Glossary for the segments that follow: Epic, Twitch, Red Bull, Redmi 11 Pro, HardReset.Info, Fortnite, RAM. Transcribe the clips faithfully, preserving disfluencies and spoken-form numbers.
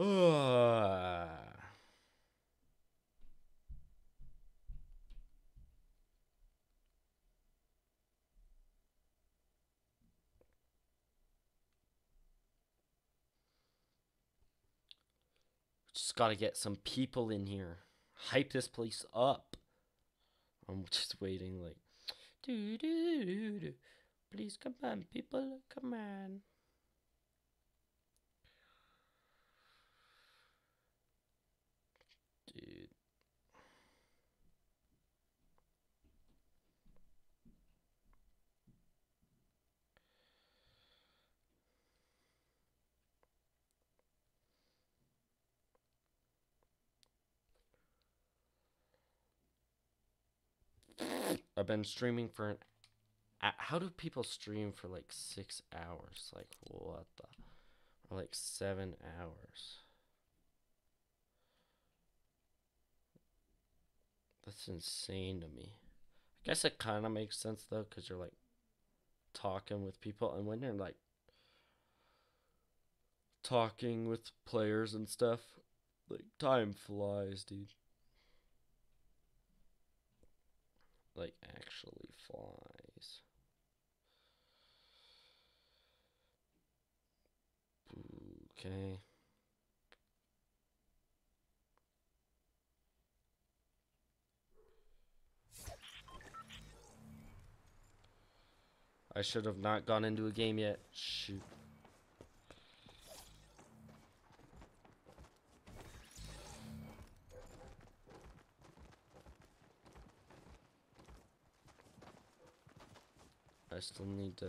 Uh. Just gotta get some people in here. Hype this place up. I'm just waiting like do do do do. Please come on, people, come on. Dude. I've been streaming for an how do people stream for like six hours? Like what the? Or like seven hours? That's insane to me. I guess it kind of makes sense though, because you're like talking with people, and when you're like talking with players and stuff, like time flies, dude. Like actually flies. Okay. I should have not gone into a game yet. Shoot. I still need to...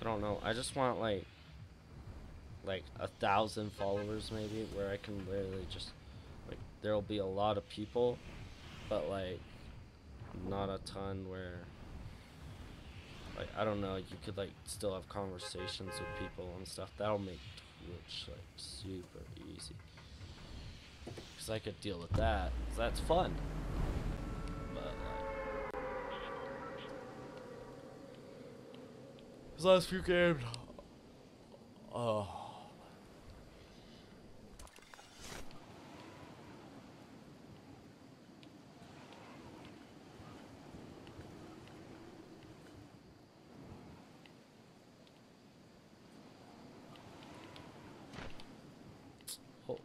I don't know. I just want like like a thousand followers maybe, where I can literally just like there'll be a lot of people but like not a ton, where like I don't know, you could like still have conversations with people and stuff. That'll make Twitch like super easy, because I could deal with that, because that's fun. But his last few games, oh,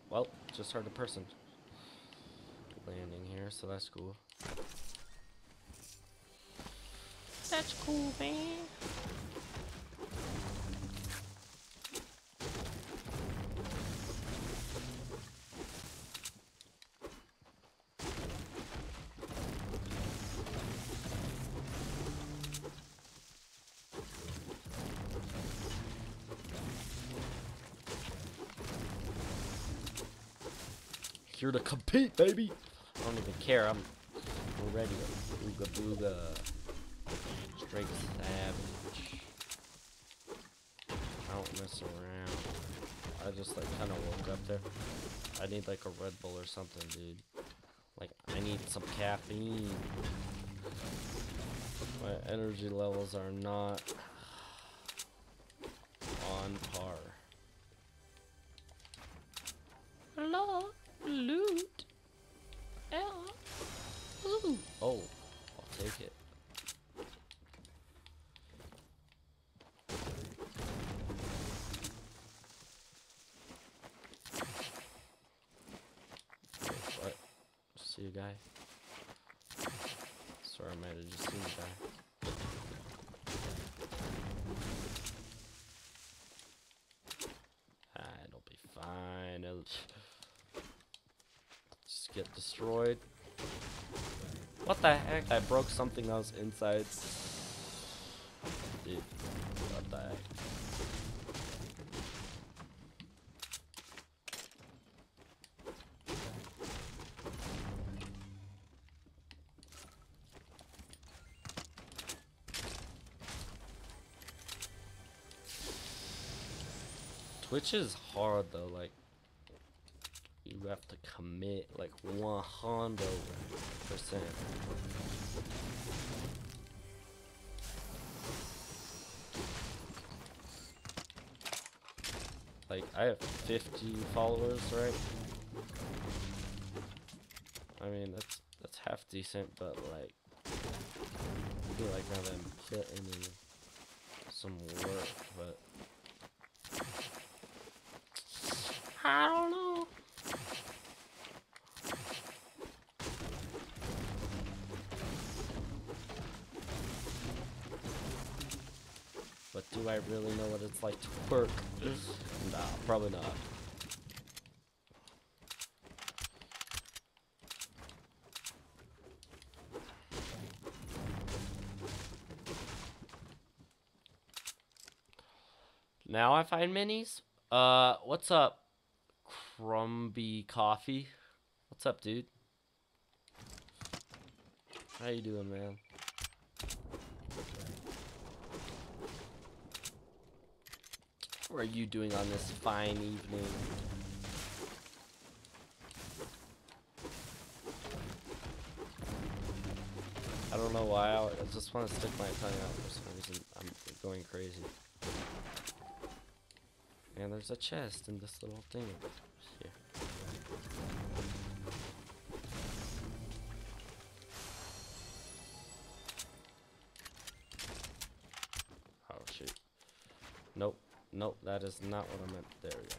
well, just heard a person landing here, so that's cool. That's cool, man. Here to compete, baby. I don't even care. I'm ready. Ooga booga. Straight savage. I don't mess around. I just like kind of woke up there. I need like a Red Bull or something, dude. Like I need some caffeine. My energy levels are not on par. Hello. Loot. Ooh. Oh, I'll take it. What? See you, guy. Sorry, I might have just seen the guy. Get destroyed. What the heck? I broke something else inside. Dude, what the heck? Twitch is hard though, like you have to commit like one hundred percent. Like I have fifty followers, right? I mean that's that's half decent, but like I feel like now that I'm putting in some work, but I don't know. But do I really know what it's like to work? Nah, probably not. Now I find minis. Uh, what's up? Crumby Coffee. What's up, dude? How you doing, man? What are you doing on this fine evening? I don't know why. I just want to stick my tongue out for some reason. I'm going crazy. And there's a chest in this little thing here. Oh shoot. Nope, nope, that is not what I meant. There we go.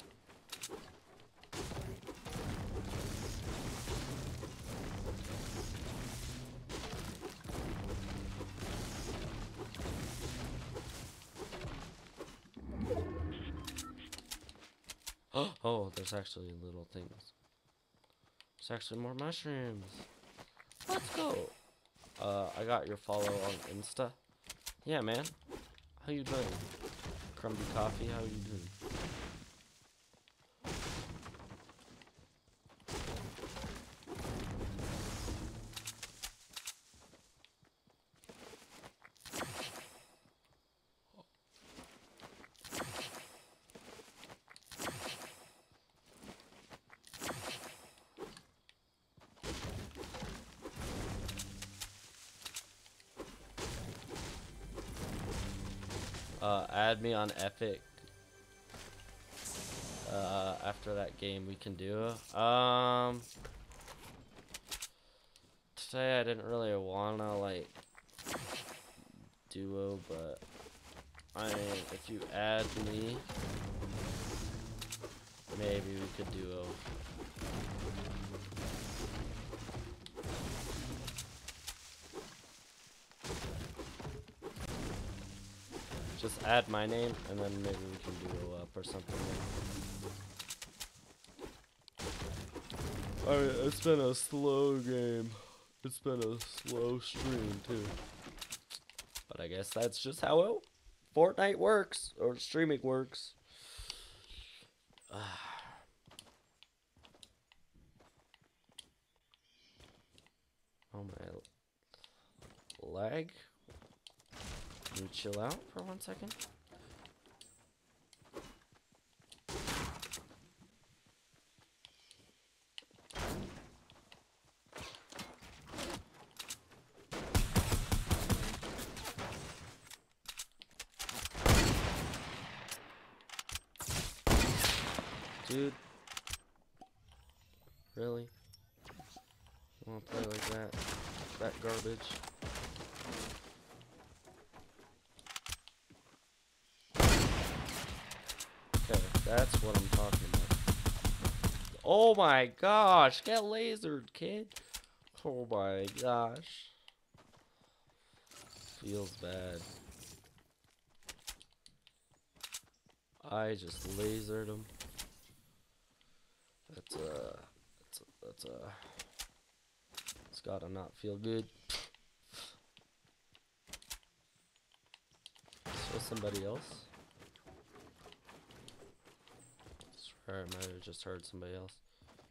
Oh, there's actually little things. There's actually more mushrooms. Let's go. Uh, I got your follow on Insta. Yeah, man. How you doing? Crumby Coffee, how you doing? Uh, add me on Epic. Uh, after that game, we can do. Um, today I didn't really wanna like duo, but I mean, if you add me, maybe we could duo. Just add my name, and then maybe we can do up or something. Alright, it's been a slow game. It's been a slow stream, too. But I guess that's just how it, Fortnite works, or streaming works. Uh. Oh, my lag. Can you chill out for one second? Dude. Really? You wanna play like that? That garbage. That's what I'm talking about. Oh my gosh, get lasered, kid. Oh my gosh. Feels bad. I just lasered him. That's uh that's a, that's uh it's gotta not feel good. So somebody else. Alright, I might have just heard somebody else.